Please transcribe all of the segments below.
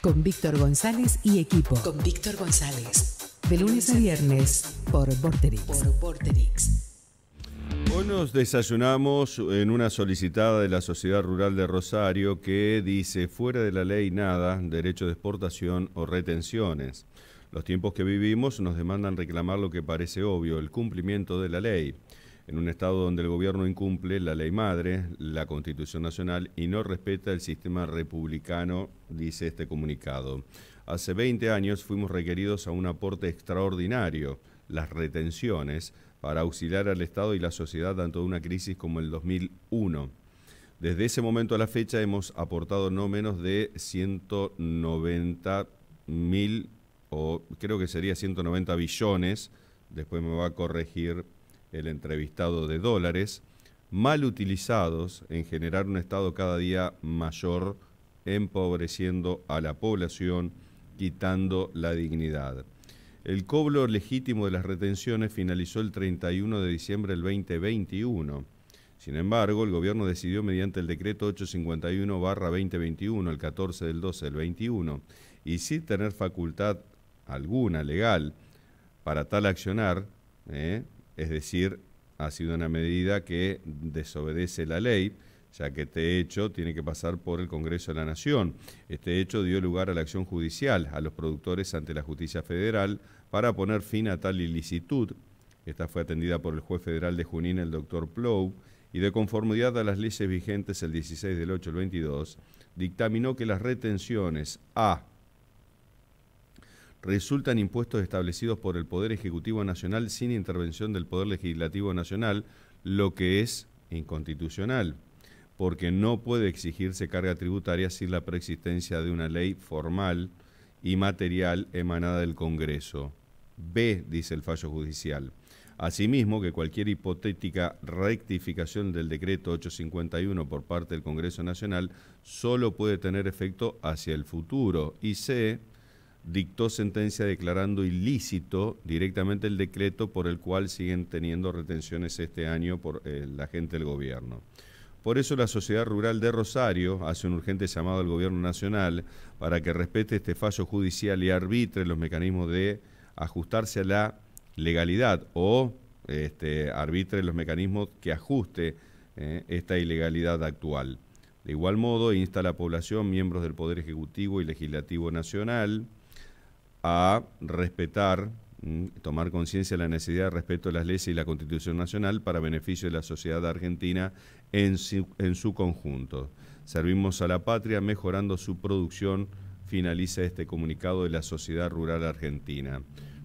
Con Víctor González y equipo. Con Víctor González. De lunes a viernes por Vorterix. Hoy nos desayunamos en una solicitada de la Sociedad Rural de Rosario que dice: fuera de la ley nada, derecho de exportación o retenciones. Los tiempos que vivimos nos demandan reclamar lo que parece obvio, el cumplimiento de la ley. En un estado donde el gobierno incumple la ley madre, la Constitución Nacional, y no respeta el sistema republicano, dice este comunicado. Hace 20 años fuimos requeridos a un aporte extraordinario, las retenciones, para auxiliar al Estado y la sociedad ante una crisis como el 2001. Desde ese momento a la fecha hemos aportado no menos de 190.000, o creo que sería 190 billones, después me va a corregir el entrevistado, de dólares, mal utilizados en generar un Estado cada día mayor, empobreciendo a la población, quitando la dignidad. El cobro legítimo de las retenciones finalizó el 31 de diciembre del 2021. Sin embargo, el gobierno decidió mediante el Decreto 851/2021, el 14 del 12 del 21, y sin tener facultad alguna legal para tal accionar, es decir, ha sido una medida que desobedece la ley, ya que este hecho tiene que pasar por el Congreso de la Nación. Este hecho dio lugar a la acción judicial, a los productores ante la justicia federal, para poner fin a tal ilicitud. Esta fue atendida por el juez federal de Junín, el doctor Plou, y de conformidad a las leyes vigentes el 16 del 8 al 22, dictaminó que las retenciones a: resultan impuestos establecidos por el Poder Ejecutivo Nacional sin intervención del Poder Legislativo Nacional, lo que es inconstitucional, porque no puede exigirse carga tributaria sin la preexistencia de una ley formal y material emanada del Congreso. B, dice el fallo judicial. Asimismo, que cualquier hipotética rectificación del Decreto 851 por parte del Congreso Nacional solo puede tener efecto hacia el futuro. Y C, dictó sentencia declarando ilícito directamente el decreto por el cual siguen teniendo retenciones este año por la gente del gobierno. Por eso la Sociedad Rural de Rosario hace un urgente llamado al Gobierno Nacional para que respete este fallo judicial y arbitre los mecanismos de ajustarse a la legalidad, o arbitre los mecanismos que ajuste esta ilegalidad actual. De igual modo, insta a la población, miembros del Poder Ejecutivo y Legislativo Nacional, a respetar, tomar conciencia de la necesidad de respeto a las leyes y la Constitución Nacional para beneficio de la sociedad argentina en su conjunto. Servimos a la patria mejorando su producción, finaliza este comunicado de la Sociedad Rural Argentina.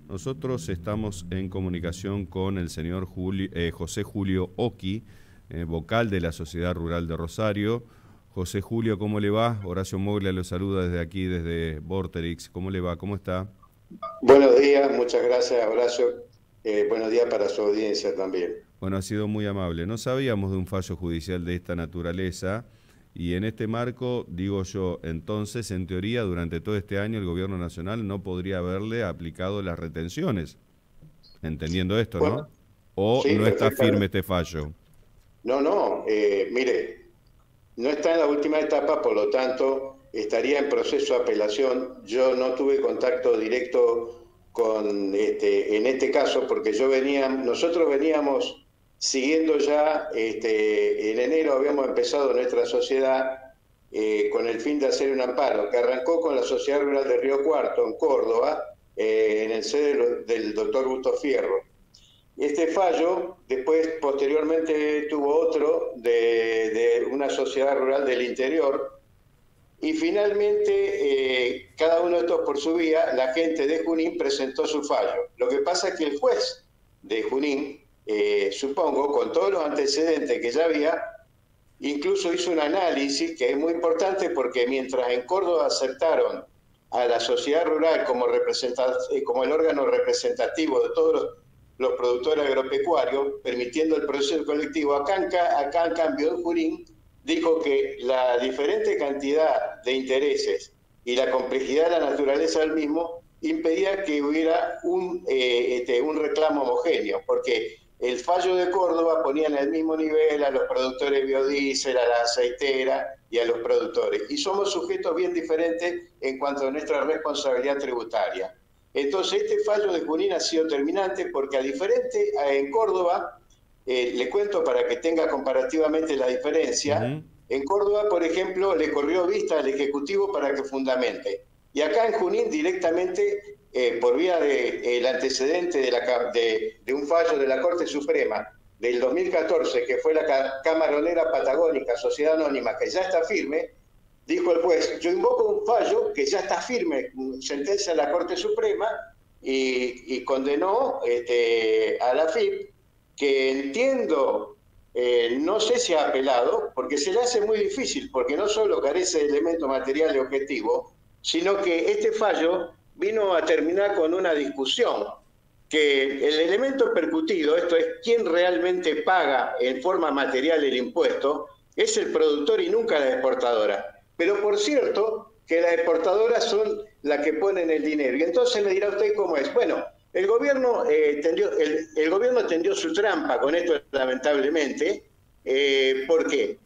Nosotros estamos en comunicación con el señor José Julio Occhi, vocal de la Sociedad Rural de Rosario. José Julio, ¿cómo le va? Horacio Moglia lo saluda desde aquí, desde Vorterix. ¿Cómo le va? ¿Cómo está? Buenos días, muchas gracias, Horacio. Buenos días para su audiencia también. Bueno, ha sido muy amable. No sabíamos de un fallo judicial de esta naturaleza y en este marco, digo yo, entonces, en teoría, durante todo este año el Gobierno Nacional no podría haberle aplicado las retenciones, entendiendo esto, bueno, ¿no? ¿O sí, no está firme este fallo? No, no, mire, no está en la última etapa, por lo tanto, estaría en proceso de apelación. Yo no tuve contacto directo con en este caso, porque nosotros veníamos siguiendo ya, en enero habíamos empezado nuestra sociedad con el fin de hacer un amparo, que arrancó con la Sociedad Rural de Río Cuarto, en Córdoba, en el sede del doctor Bustos Fierro. Este fallo, posteriormente tuvo otro de una sociedad rural del interior, y finalmente, cada uno de estos por su vía, la gente de Junín presentó su fallo. Lo que pasa es que el juez de Junín, supongo, con todos los antecedentes que ya había, incluso hizo un análisis que es muy importante, porque mientras en Córdoba aceptaron a la sociedad rural como el órgano representativo de todos los productores agropecuarios, permitiendo el proceso colectivo, acá en cambio el Jurín dijo que la diferente cantidad de intereses y la complejidad de la naturaleza del mismo impedía que hubiera un reclamo homogéneo, porque el fallo de Córdoba ponía en el mismo nivel a los productores de biodiesel, a la aceitera y a los productores. Y somos sujetos bien diferentes en cuanto a nuestra responsabilidad tributaria. Entonces, este fallo de Junín ha sido determinante porque, a diferente en Córdoba, le cuento para que tenga comparativamente la diferencia, en Córdoba, por ejemplo, le corrió vista al Ejecutivo para que fundamente. Y acá en Junín directamente, por vía del antecedente de un fallo de la Corte Suprema del 2014, que fue la camaronera patagónica Sociedad Anónima, que ya está firme, dijo el juez: yo invoco un fallo que ya está firme, sentencia de la Corte Suprema, y condenó a la AFIP, que entiendo, no sé si ha apelado, porque se le hace muy difícil, porque no solo carece de elementos materiales objetivos, sino que este fallo vino a terminar con una discusión, que el elemento percutido, esto es quién realmente paga en forma material el impuesto, es el productor y nunca la exportadora. Pero por cierto, que las exportadoras son las que ponen el dinero. Y entonces me dirá usted cómo es. Bueno, el gobierno tendió su trampa con esto, lamentablemente. ¿Por qué?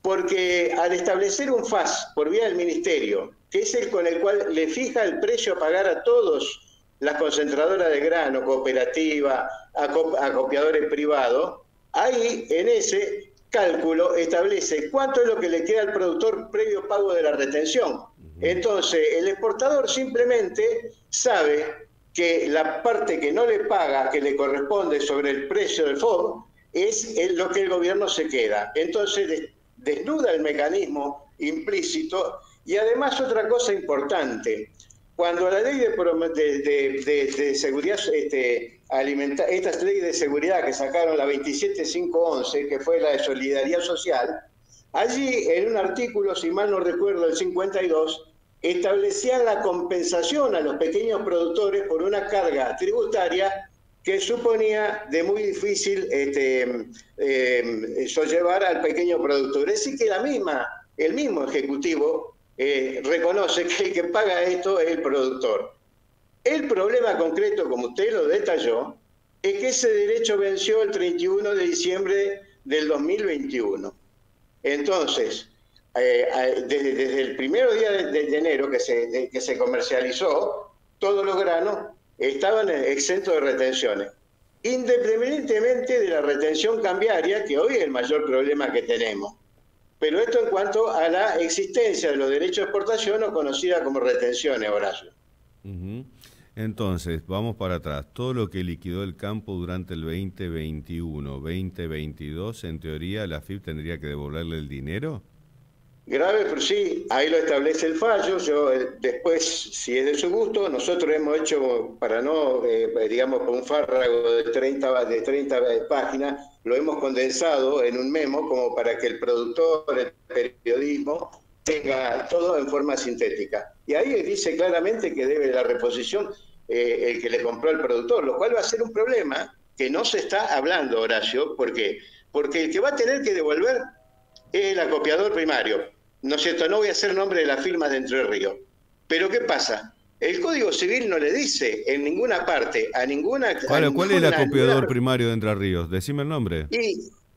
Porque al establecer un FAS por vía del Ministerio, que es el con el cual le fija el precio a pagar a todos las concentradoras de grano, cooperativas, acopiadores privados, ahí en ese cálculo establece cuánto es lo que le queda al productor previo pago de la retención. Entonces, el exportador simplemente sabe que la parte que no le paga, que le corresponde sobre el precio del FOB, es lo que el gobierno se queda. Entonces, desnuda el mecanismo implícito. Y además, otra cosa importante, cuando la ley de seguridad alimentaria, esta ley de seguridad que sacaron, la 27.511, que fue la de solidaridad social, allí en un artículo, si mal no recuerdo, el 52, establecía la compensación a los pequeños productores por una carga tributaria que suponía de muy difícil sobrellevar al pequeño productor. Es decir, que el mismo Ejecutivo reconoce que el que paga esto es el productor. El problema concreto, como usted lo detalló, es que ese derecho venció el 31 de diciembre del 2021. Entonces, desde el primer día de enero que se comercializó, todos los granos estaban exentos de retenciones, independientemente de la retención cambiaria, que hoy es el mayor problema que tenemos. Pero esto en cuanto a la existencia de los derechos de exportación, o conocida como retenciones, Horacio. Entonces, vamos para atrás. Todo lo que liquidó el campo durante el 2021, 2022, en teoría, ¿la AFIP tendría que devolverle el dinero? Grave, pero sí, ahí lo establece el fallo. Yo después, si es de su gusto, nosotros hemos hecho, para no, digamos, por un fárrago de 30 páginas, lo hemos condensado en un memo como para que el productor, el periodismo, tenga todo en forma sintética. Y ahí dice claramente que debe la reposición el que le compró al productor, lo cual va a ser un problema que no se está hablando, Horacio. ¿Por qué? Porque el que va a tener que devolver es el acopiador primario. ¿No es cierto? No voy a hacer nombre de las firmas de Entre Ríos. Pero ¿qué pasa? El Código Civil no le dice en ninguna parte, a ninguna... Ahora, ¿cuál es el acopiador primario de Entre Ríos? Decime el nombre.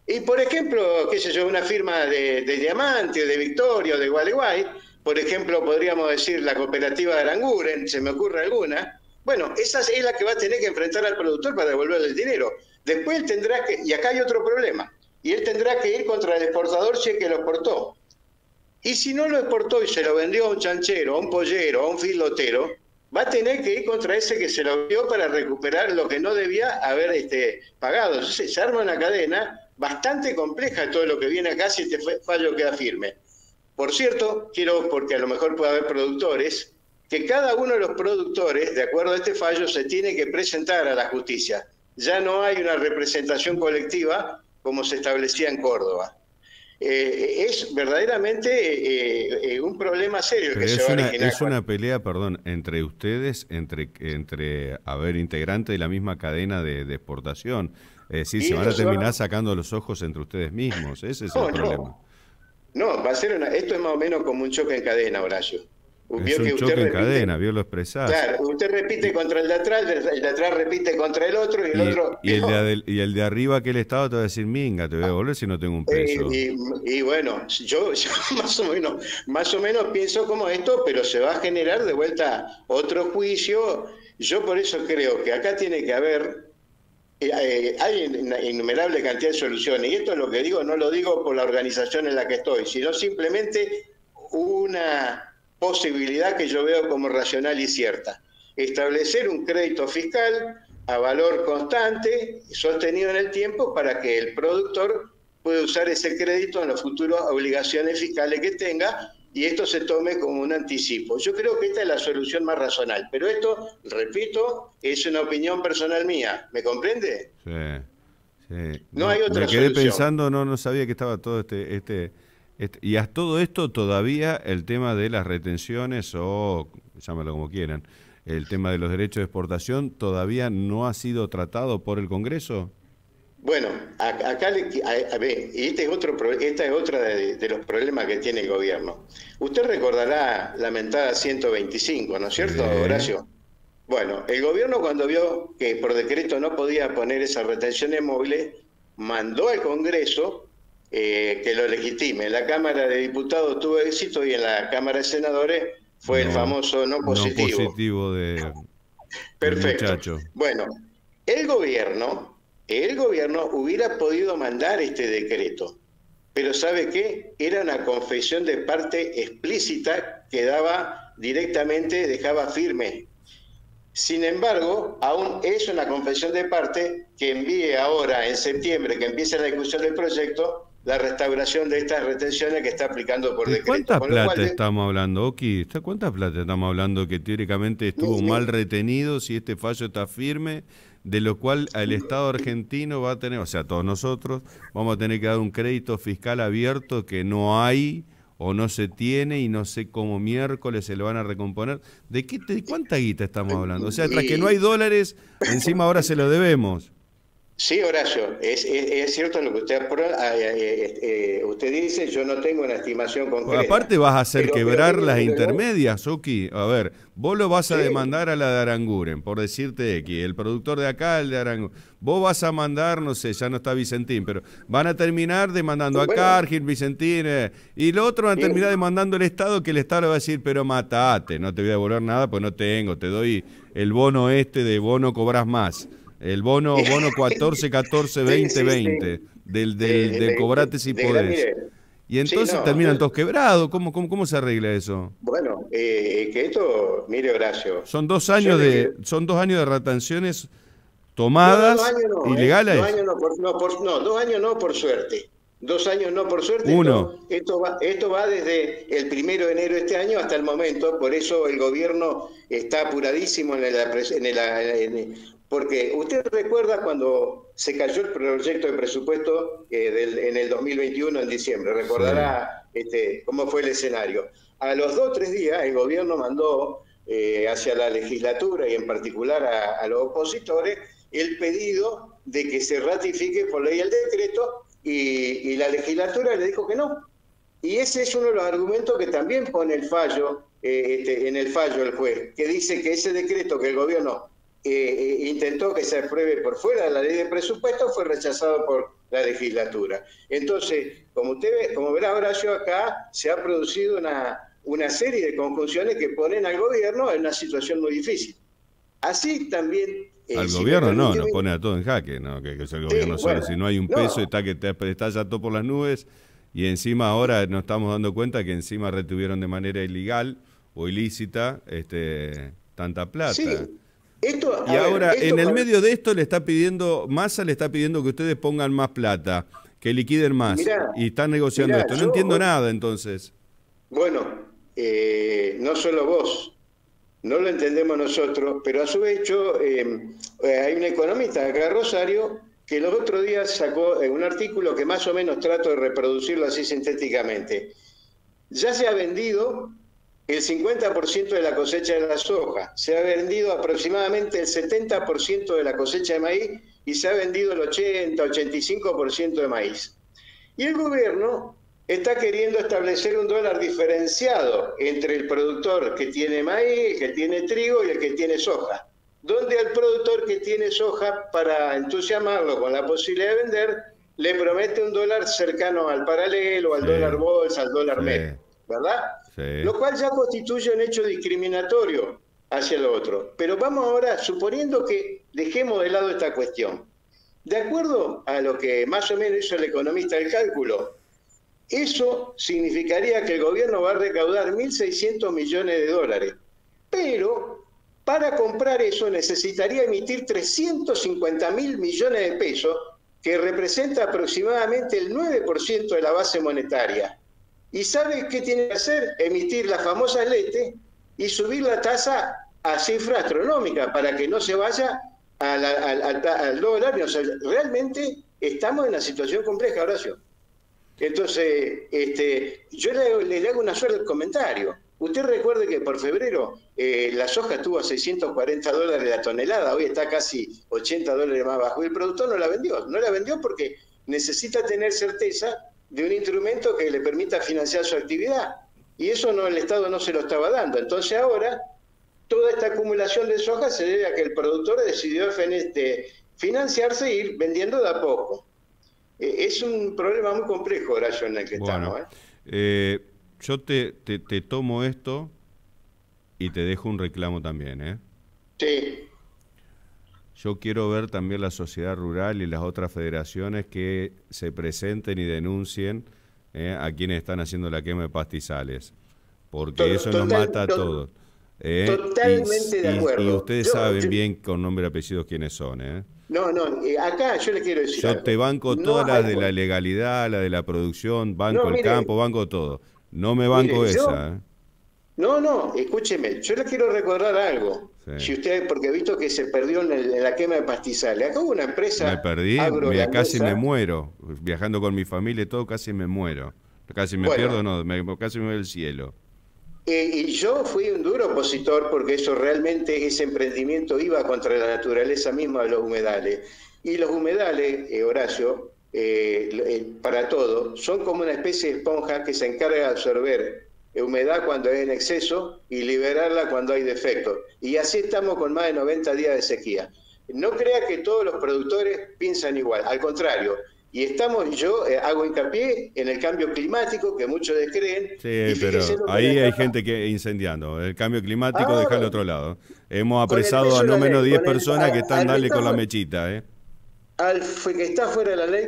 Y por ejemplo, qué sé yo, una firma de Diamante, o de Victoria, o de Gualeguay, por ejemplo, podríamos decir la cooperativa de Aranguren, se me ocurre alguna. Bueno, esa es la que va a tener que enfrentar al productor para devolverle el dinero. Después él tendrá que... Y acá hay otro problema. Y él tendrá que ir contra el exportador si es que lo exportó. Y si no lo exportó y se lo vendió a un chanchero, a un pollero, a un filotero, va a tener que ir contra ese que se lo dio para recuperar lo que no debía haber pagado. Entonces, se arma una cadena bastante compleja todo lo que viene acá si este fallo queda firme. Por cierto, quiero, porque a lo mejor puede haber productores, que cada uno de los productores, de acuerdo a este fallo, se tiene que presentar a la justicia. Ya no hay una representación colectiva como se establecía en Córdoba. Es verdaderamente un problema serio que se va a originar. Es una pelea, perdón, entre ustedes, entre integrantes de la misma cadena de exportación. Sí, se van a terminar sacando los ojos entre ustedes mismos. Ese es el problema. No, va a ser esto es más o menos como un choque en cadena, Horacio. Es un choque en cadena, vio lo expresado. Claro, usted repite contra el de atrás, el de atrás repite contra el otro y el otro... y el de arriba, que el Estado te va a decir, minga, te voy a volver si no tengo un peso. Y bueno, yo más o menos pienso como esto, pero se va a generar de vuelta otro juicio. Yo por eso creo que acá tiene que haber... hay una innumerable cantidad de soluciones, y esto es lo que digo, no lo digo por la organización en la que estoy, sino simplemente una... posibilidad que yo veo como racional y cierta. Establecer un crédito fiscal a valor constante, sostenido en el tiempo, para que el productor pueda usar ese crédito en las futuras obligaciones fiscales que tenga, y esto se tome como un anticipo. Yo creo que esta es la solución más racional, pero esto, repito, es una opinión personal mía. ¿Me comprende? Sí, sí. No hay otra solución. Me quedé pensando, no sabía que estaba todo y a todo esto todavía el tema de las retenciones, o llámalo como quieran, el tema de los derechos de exportación, ¿todavía no ha sido tratado por el Congreso? Bueno, acá, a ver, esta es otra de los problemas que tiene el gobierno. Usted recordará la mentada 125, ¿no es cierto, Horacio? Bueno, el gobierno, cuando vio que por decreto no podía poner esas retenciones móviles, mandó al Congreso... que lo legitime. La Cámara de Diputados tuvo éxito, y en la Cámara de Senadores fue el famoso no positivo. No positivo de... Perfecto. Del muchacho. Bueno, el gobierno hubiera podido mandar este decreto, pero ¿sabe qué? Era una confesión de parte explícita que daba directamente, dejaba firme. Sin embargo, aún es una confesión de parte que envíe ahora, en septiembre, que empiece la discusión del proyecto, la restauración de estas retenciones que está aplicando por decreto. ¿Cuánta plata estamos hablando, Occhi? ¿Cuánta plata estamos hablando que teóricamente estuvo mal retenido, si este fallo está firme, de lo cual el Estado argentino va a tener, o sea, todos nosotros, vamos a tener que dar un crédito fiscal abierto que no hay o no se tiene, y no sé cómo miércoles se lo van a recomponer? ¿De cuánta guita estamos hablando? O sea, tras que no hay dólares, encima ahora se lo debemos. Sí, Horacio, es cierto lo que usted dice, yo no tengo una estimación concreta. Bueno, aparte vas a hacer quebrar las intermedias, Occhi. A ver, vos lo vas a demandar a la de Aranguren, por decirte X, el productor de acá, el de Aranguren. Vos vas a mandar, no sé, ya no está Vicentín, pero van a terminar demandando a Cargill, Vicentín, y lo otro van a terminar demandando al Estado, que el Estado le va a decir, pero matate, no te voy a devolver nada, pues no tengo, te doy el bono este de bono cobras más. El bono 14-14-20-20, del cobrate si podés. Y entonces terminan todos quebrados. ¿Cómo se arregla eso? Bueno, que esto, mire, Horacio. Son 2 años de retenciones tomadas, ilegales. 2 años no, por suerte. 2 años no, por suerte. Uno. Esto va desde el 1 de enero de este año hasta el momento. Por eso el gobierno está apuradísimo porque usted recuerda cuando se cayó el proyecto de presupuesto en el 2021, en diciembre. Recordará cómo fue el escenario. A los 2 o 3 días el gobierno mandó hacia la legislatura, y en particular a los opositores, el pedido de que se ratifique por ley el decreto, y la legislatura le dijo que no. Y ese es uno de los argumentos que también pone el fallo, en el fallo el juez, que dice que ese decreto que el gobierno... intentó que se apruebe por fuera de la ley de presupuesto, fue rechazado por la legislatura. Entonces, como verá, Horacio, acá se ha producido una serie de conjunciones que ponen al gobierno en una situación muy difícil. Así también... al gobierno nos pone a todo en jaque, ¿no? Que es el gobierno solo. Si no hay un peso, está que está ya todo por las nubes, y encima ahora nos estamos dando cuenta que encima retuvieron de manera ilegal o ilícita tanta plata. Sí. Y ahora, en el medio de esto, Massa le está pidiendo que ustedes pongan más plata, que liquiden más, y están negociando esto. No entiendo nada, entonces. Bueno, no solo vos, no lo entendemos nosotros, pero a su vez hay un economista acá de Rosario que los otros días sacó un artículo que más o menos trato de reproducirlo así sintéticamente. Ya se ha vendido... el 50% de la cosecha de la soja, se ha vendido aproximadamente el 70% de la cosecha de maíz, y se ha vendido el 80-85% de maíz. Y el gobierno está queriendo establecer un dólar diferenciado entre el productor que tiene maíz, el que tiene trigo y el que tiene soja. Donde al productor que tiene soja, para entusiasmarlo con la posibilidad de vender, le promete un dólar cercano al paralelo, al dólar bolsa, al dólar MEP, ¿verdad? Sí. Lo cual ya constituye un hecho discriminatorio hacia el otro. Pero vamos ahora, suponiendo que dejemos de lado esta cuestión. De acuerdo a lo que más o menos hizo el economista del cálculo, eso significaría que el gobierno va a recaudar 1.600 millones de dólares. Pero para comprar eso necesitaría emitir 350.000 millones de pesos, que representa aproximadamente el 9% de la base monetaria. ¿Y sabe qué tiene que hacer? Emitir las famosas LETES y subir la tasa a cifra astronómica para que no se vaya al dólar. O sea, realmente estamos en una situación compleja, Horacio. Entonces, yo le hago una suerte de comentario. Usted recuerde que por febrero la soja estuvo a 640 dólares la tonelada, hoy está casi 80 dólares más bajo, y el productor no la vendió porque necesita tener certeza de un instrumento que le permita financiar su actividad, y eso no, el Estado no se lo estaba dando. Entonces ahora toda esta acumulación de soja se debe a que el productor decidió financiarse e ir vendiendo de a poco. Es un problema muy complejo, Horacio, en el que estamos. Yo te tomo esto y te dejo un reclamo también, ¿eh? Sí. Yo quiero ver también la sociedad rural y las otras federaciones que se presenten y denuncien a quienes están haciendo la quema de pastizales, porque eso nos mata a todos. Totalmente de acuerdo. Y ustedes saben bien con nombre y apellidos quiénes son, ¿eh? Acá yo le quiero decir. Yo te banco todas las de la legalidad, la de la producción, banco el campo, banco todo. No me banco esa. Escúcheme, yo le quiero recordar algo. Sí. Si usted, porque he visto que se perdió en la quema de pastizales. Acá hubo una empresa. Me perdí, casi me muero. Viajando con mi familia y todo, casi me muero. Casi me pierdo, casi me voy al cielo. Y yo fui un duro opositor porque eso realmente, ese emprendimiento iba contra la naturaleza misma de los humedales. Y los humedales, Horacio, para todo, son como una especie de esponja que se encarga de absorber humedad cuando hay en exceso y liberarla cuando hay defecto. Y así estamos con más de 90 días de sequía. No crea que todos los productores piensan igual, al contrario. Y yo hago hincapié en el cambio climático, que muchos descreen. Sí, pero ahí hay gente que incendiando. El cambio climático, deja al otro lado. Hemos apresado a no menos 10 personas que están dale con la mechita, ¿eh? Al que está fuera de la ley,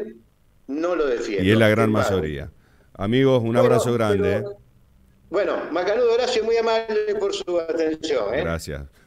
no lo defiende. Y es la gran mayoría. Amigos, un abrazo grande. Macanudo, Horacio, muy amable por su atención, ¿eh? Gracias.